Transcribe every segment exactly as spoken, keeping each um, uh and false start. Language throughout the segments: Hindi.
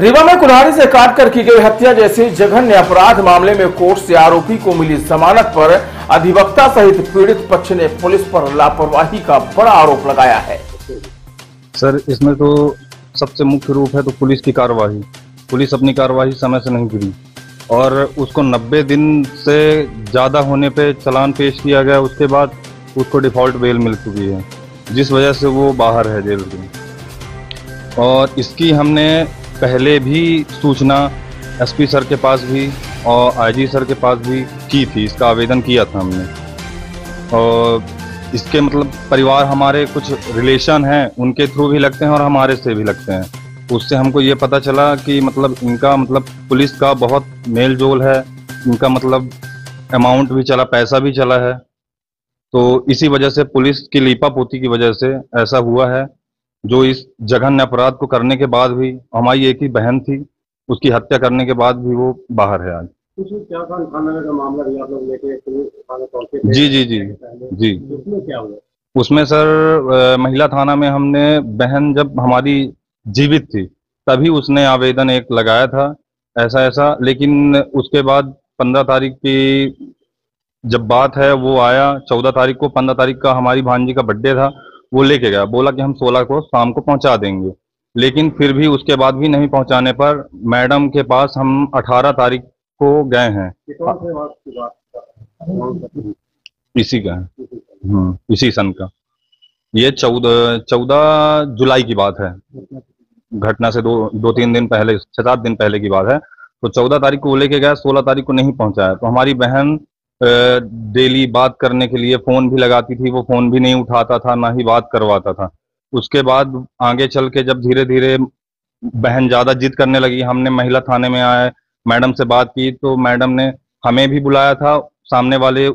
रीवा में कुल्हाड़ी से काटकर की गई हत्या जैसे जघन्य अपराध मामले में कोर्ट से आरोपी को मिली जमानत पर अधिवक्ता सहित पीड़ित पक्ष ने पुलिस पर लापरवाही का बड़ा आरोप लगाया है। सर, इसमें तो सबसे मुख्य रूप है तो पुलिस की कार्रवाई। पुलिस अपनी कार्रवाई समय से नहीं करी और उसको नब्बे दिन से ज्यादा होने पे चालान पेश किया गया। उसके बाद उसको डिफॉल्ट बेल मिल चुकी है, जिस वजह से वो बाहर है जेल से। और इसकी हमने पहले भी सूचना एसपी सर के पास भी और आईजी सर के पास भी की थी, इसका आवेदन किया था हमने। और इसके मतलब परिवार हमारे कुछ रिलेशन हैं, उनके थ्रू भी लगते हैं और हमारे से भी लगते हैं। उससे हमको ये पता चला कि मतलब इनका मतलब पुलिस का बहुत मेल जोल है, इनका मतलब अमाउंट भी चला, पैसा भी चला है। तो इसी वजह से पुलिस की लीपापोती की वजह से ऐसा हुआ है, जो इस जघन्य अपराध को करने के बाद भी, हमारी एक ही बहन थी, उसकी हत्या करने के बाद भी वो बाहर है आज। क्या थाना में का मामला भी आप लोग लेके? जी जी जी जी उसमें क्या हुआ? उसमें सर महिला थाना में हमने, बहन जब हमारी जीवित थी तभी उसने आवेदन एक लगाया था ऐसा ऐसा, लेकिन उसके बाद पंद्रह तारीख की जब बात है वो आया चौदह तारीख को। पंद्रह तारीख का हमारी भांजी का बर्थडे था, वो लेके गया, बोला कि हम सोलह को शाम को पहुंचा देंगे, लेकिन फिर भी उसके बाद भी नहीं पहुंचाने पर मैडम के पास हम अठारह तारीख को गए हैं। इसी का है, इसी सन का, ये चौदह चौदह जुलाई की बात है, घटना से दो दो तीन दिन पहले, छह सात दिन पहले की बात है। तो चौदह तारीख को वो लेके गया, सोलह तारीख को नहीं पहुंचाया। तो हमारी बहन डेली बात करने के लिए फोन भी लगाती थी, वो फोन भी नहीं उठाता था, ना ही बात करवाता था। उसके बाद आगे चल के जब धीरे धीरे बहन ज्यादा जिद करने लगी, हमने महिला थाने में आए, मैडम से बात की, तो मैडम ने हमें भी बुलाया था, सामने वाले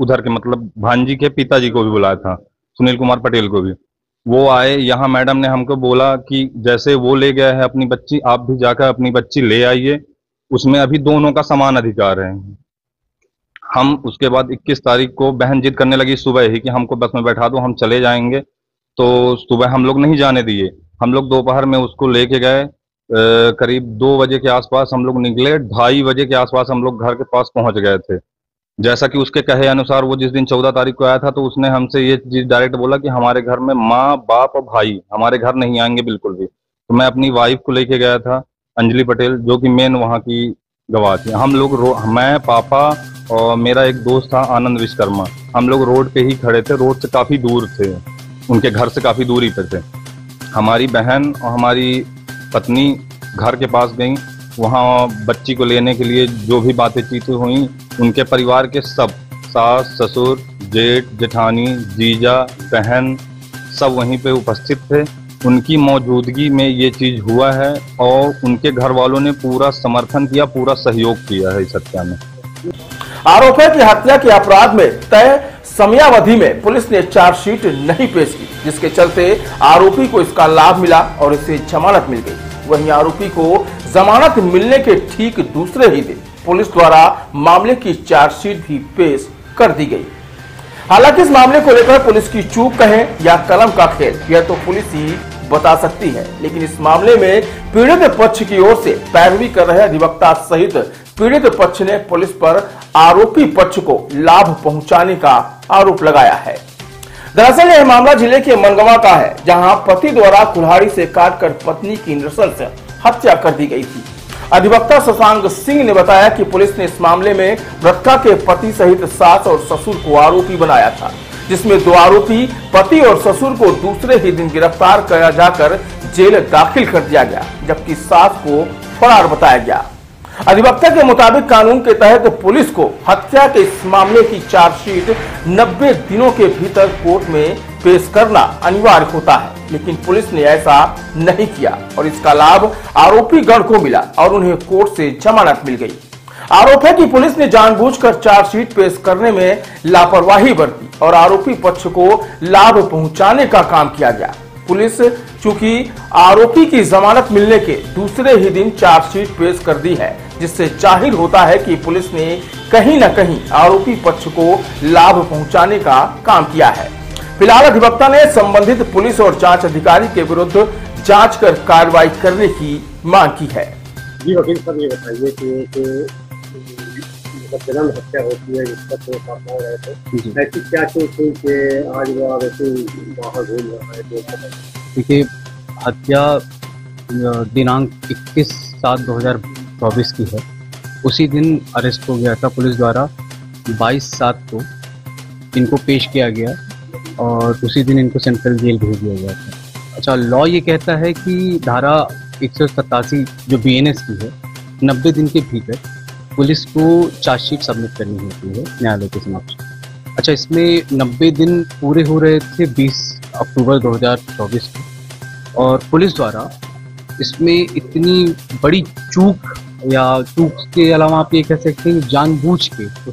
उधर के मतलब भांजी के पिताजी को भी बुलाया था, सुनील कुमार पटेल को भी। वो आए यहाँ, मैडम ने हमको बोला कि जैसे वो ले गया है अपनी बच्ची, आप भी जाकर अपनी बच्ची ले आइए, उसमें अभी दोनों का समान अधिकार है। हम उसके बाद इक्कीस तारीख को, बहन जिद करने लगी सुबह ही कि हमको बस में बैठा दो, हम चले जाएंगे। तो सुबह हम लोग नहीं जाने दिए, हम लोग दोपहर में उसको लेके गए, करीब दो बजे के आसपास हम लोग निकले, ढाई बजे के आसपास हम लोग घर के पास पहुंच गए थे। जैसा कि उसके कहे अनुसार वो जिस दिन चौदह तारीख को आया था, तो उसने हमसे ये चीज डायरेक्ट बोला कि हमारे घर में माँ बाप और भाई हमारे घर नहीं आएंगे बिल्कुल भी। तो मैं अपनी वाइफ को लेके गया था, अंजलि पटेल, जो कि मेन वहाँ की गवाह थी। हम लोग, मैं, पापा और मेरा एक दोस्त था आनंद विश्वकर्मा, हम लोग रोड पे ही खड़े थे, रोड से काफ़ी दूर थे, उनके घर से काफ़ी दूरी पे थे। हमारी बहन और हमारी पत्नी घर के पास गई, वहाँ बच्ची को लेने के लिए जो भी बातें चीतें हुई, उनके परिवार के सब, सास ससुर, जेठ जेठानी, जीजा, बहन, सब वहीं पे उपस्थित थे। उनकी मौजूदगी में ये चीज़ हुआ है और उनके घर वालों ने पूरा समर्थन किया, पूरा सहयोग किया है इस हत्या में। आरोप है कि हत्या के अपराध में तय समयावधि में पुलिस ने चार्जशीट नहीं पेश की, जिसके चलते आरोपी को इसका लाभ मिला और इसे जमानत मिल गई। वहीं आरोपी को जमानत मिलने के ठीक दूसरे ही दिन पुलिस द्वारा मामले की चार्जशीट भी पेश कर दी गई। हालांकि इस मामले को लेकर पुलिस की चूक कहें या कलम का खेल, यह तो पुलिस ही बता सकती है, लेकिन इस मामले में पीड़ित पक्ष की ओर से पैरवी कर रहे अधिवक्ता सहित पीड़ित पक्ष ने पुलिस पर आरोपी पक्ष को लाभ पहुंचाने का आरोप लगाया है। दरअसल यह मामला जिले के मनगवा का है, जहां पति द्वारा कुल्हाड़ी से काटकर पत्नी की नृशंस हत्या कर दी गई थी। अधिवक्ता शशांक सिंह ने बताया कि पुलिस ने इस मामले में मृतका के पति सहित सास और ससुर को आरोपी बनाया था, जिसमें दो आरोपी पति और ससुर को दूसरे ही दिन गिरफ्तार किया जाकर जेल दाखिल कर दिया गया, जबकि सास को फरार बताया गया। अधिवक्ता के मुताबिक कानून के तहत पुलिस को हत्या के इस मामले की चार्जशीट नब्बे दिनों के भीतर कोर्ट में पेश करना अनिवार्य होता है, लेकिन पुलिस ने ऐसा नहीं किया और इसका लाभ आरोपी गण को मिला और उन्हें कोर्ट से जमानत मिल गई। आरोप है कि पुलिस ने जानबूझकर चार्जशीट पेश करने में लापरवाही बरती और आरोपी पक्ष को लाभ पहुंचाने का काम किया गया। पुलिस चूंकि आरोपी की जमानत मिलने के दूसरे ही दिन चार्जशीट पेश कर दी है, जिससे जाहिर होता है कि पुलिस ने कहीं न कहीं आरोपी पक्ष को लाभ पहुंचाने का काम किया है। फिलहाल अधिवक्ता ने संबंधित पुलिस और जांच अधिकारी के विरुद्ध जांच कर कार्रवाई करने की मांग की है। जी वकील साहब ये बताइए कि मतलब जन्म हत्या होती है जिसका तो सामना है तो ऐसी क्या चीज थी कि आज वो ऐसे बाहर घूम रहा है। देखिए हत्या दिनांक इक्कीस सात दो हज़ार चौबीस की है, उसी दिन अरेस्ट हो गया था पुलिस द्वारा। बाईस सात को इनको पेश किया गया और उसी दिन इनको सेंट्रल जेल भेज दिया गया था। अच्छा, लॉ ये कहता है कि धारा एक सौ सतासी जो बी एन एस की है, नब्बे दिन के भीतर पुलिस को चार्जशीट सबमिट करनी होती है न्यायालय के समक्ष। अच्छा, इसमें नब्बे दिन पूरे हो रहे थे बीस अक्टूबर दो हज़ार चौबीस को, और पुलिस द्वारा इसमें इतनी बड़ी चूक या चूक के अलावा आप ये कह सकते हैं जानबूझ के तो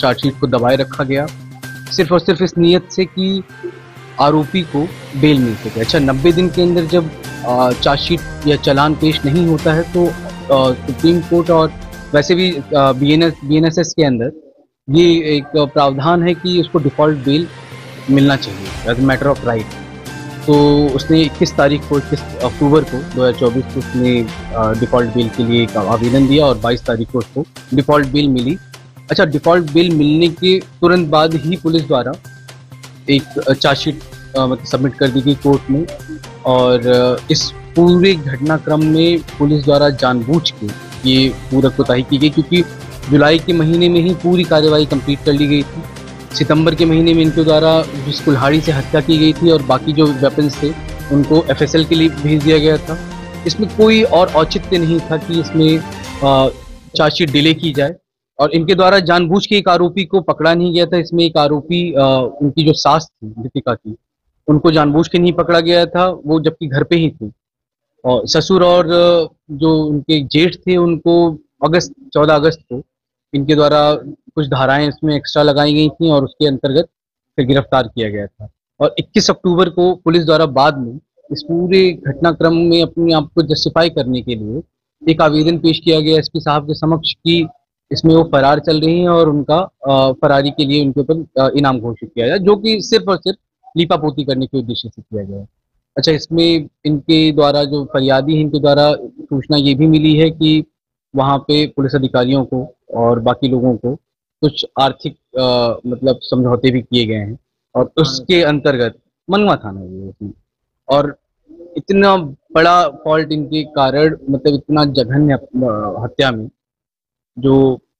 चार्जशीट को दबाए रखा गया, सिर्फ और सिर्फ इस नीयत से कि आरोपी को बेल मिल सके। अच्छा, नब्बे दिन के अंदर जब चार्जशीट या चालान पेश नहीं होता है तो सुप्रीम कोर्ट और वैसे भी B N S B N S S के अंदर ये एक प्रावधान है कि उसको डिफ़ॉल्ट बेल मिलना चाहिए एज मैटर ऑफ राइट। तो उसने इक्कीस तारीख को इक्कीस अक्टूबर को दो हज़ार चौबीस को उसने डिफ़ॉल्ट बेल के लिए एक आवेदन दिया और बाईस तारीख को उसको डिफ़ॉल्ट बेल मिली। अच्छा, डिफ़ॉल्ट बेल मिलने के तुरंत बाद ही पुलिस द्वारा एक चार्जशीट मतलब सबमिट कर दी गई कोर्ट में, और इस पूरे घटनाक्रम में पुलिस द्वारा जानबूझ के ये पूरा कोताही की गई, क्योंकि जुलाई के महीने में ही पूरी कार्रवाई कंप्लीट कर ली गई थी। सितंबर के महीने में इनके द्वारा जिस कुल्हाड़ी से हत्या की गई थी और बाकी जो वेपन्स थे उनको एफ एस एल के लिए भेज दिया गया था। इसमें कोई और औचित्य नहीं था कि इसमें चार्जशीट डिले की जाए, और इनके द्वारा जानबूझ के एक आरोपी को पकड़ा नहीं गया था। इसमें एक आरोपी आ, उनकी जो सास थी दीपिका की, उनको जानबूझ के नहीं पकड़ा गया था, वो जबकि घर पे ही थी। और ससुर और जो उनके जेठ थे उनको अगस्त चौदह अगस्त को इनके द्वारा कुछ धाराएं इसमें एक्स्ट्रा लगाई गई थी और उसके अंतर्गत फिर गिरफ्तार किया गया था। और इक्कीस अक्टूबर को पुलिस द्वारा बाद में इस पूरे घटनाक्रम में अपने आप को जस्टिफाई करने के लिए एक आवेदन पेश किया गया एस पी साहब के समक्ष कि इसमें वो फरार चल रही हैं और उनका फरारी के लिए उनके ऊपर इनाम घोषित किया जाए, जो कि सिर्फ और सिर्फ लीपापोती करने के उद्देश्य से किया गया है। अच्छा, इसमें इनके द्वारा जो फरियादी है, इनके द्वारा सूचना ये भी मिली है कि वहाँ पे पुलिस अधिकारियों को और बाकी लोगों को कुछ आर्थिक आ, मतलब समझौते भी किए गए हैं, और उसके अंतर्गत मनवा थाना भी है। और इतना बड़ा फॉल्ट इनके कारण, मतलब इतना जघन्य हत्या में जो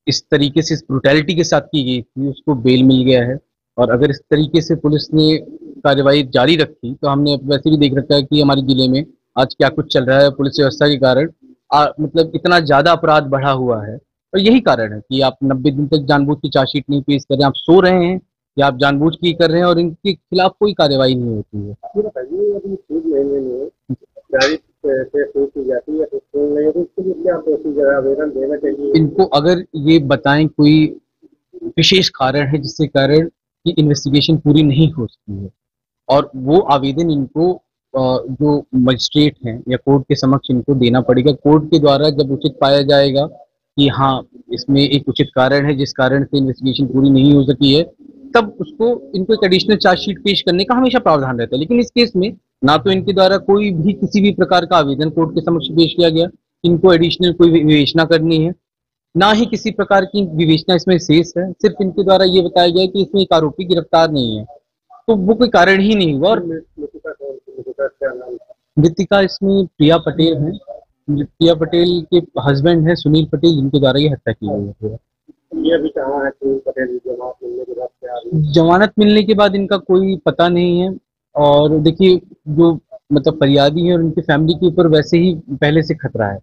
इस तरीके से इस ब्रूटैलिटी के साथ की गई थी उसको बेल मिल गया है, और अगर इस तरीके से पुलिस ने कार्रवाई जारी रखी तो हमने वैसे भी देख रखा है कि हमारे जिले में आज क्या कुछ चल रहा है। पुलिस व्यवस्था के कारण आ, मतलब इतना ज़्यादा अपराध बढ़ा हुआ है, और यही कारण है कि आप नब्बे दिन तक जानबूझ की चार्जशीट नहीं पेश कर रहे हैं, आप सो रहे हैं या आप जानबूझ की कर रहे हैं, और इनके खिलाफ कोई कार्रवाई नहीं होती है। इनको अगर ये बताएं कोई विशेष कारण है जिसके कारण कि इन्वेस्टिगेशन पूरी नहीं हो सकती है, और वो आवेदन इनको जो मजिस्ट्रेट हैं या कोर्ट के समक्ष इनको देना पड़ेगा। कोर्ट के द्वारा जब उचित पाया जाएगा कि हाँ इसमें एक उचित कारण है जिस कारण से इन्वेस्टिगेशन पूरी नहीं हो सकी है, तब उसको इनको एक एडिशनल चार्जशीट पेश करने का हमेशा प्रावधान रहता है। लेकिन इस केस में ना तो इनके द्वारा कोई भी किसी भी प्रकार का आवेदन कोर्ट के समक्ष पेश किया गया, इनको एडिशनल कोई विवेचना करनी है, ना ही किसी प्रकार की विवेचना इसमें शेष है। सिर्फ इनके द्वारा ये बताया गया कि इसमें एक आरोपी गिरफ्तार नहीं है, तो वो कोई कारण ही नहीं हुआ। और मृतिका इसमें प्रिया पटेल है, प्रिया पटेल के हस्बैंड है सुनील पटेल, जिनके द्वारा ये हत्या की गई है। जमानत मिलने के बाद इनका कोई पता नहीं है, और देखिए जो मतलब फरियादी है और उनकी फैमिली के ऊपर वैसे ही पहले से खतरा है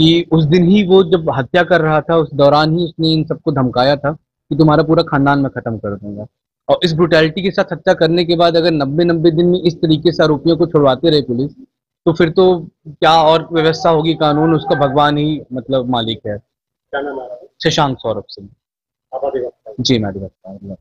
कि उस दिन ही वो जब हत्या कर रहा था उस दौरान ही उसने इन सबको धमकाया था कि तुम्हारा पूरा खानदान मैं खत्म कर दूंगा। और इस ब्रूटैलिटी के साथ हत्या करने के बाद अगर नब्बे नब्बे दिन में इस तरीके से आरोपियों को छुड़वाते रहे पुलिस, तो फिर तो क्या और व्यवस्था होगी, कानून उसका भगवान ही मतलब मालिक है। शशांक सिंह जी मैं।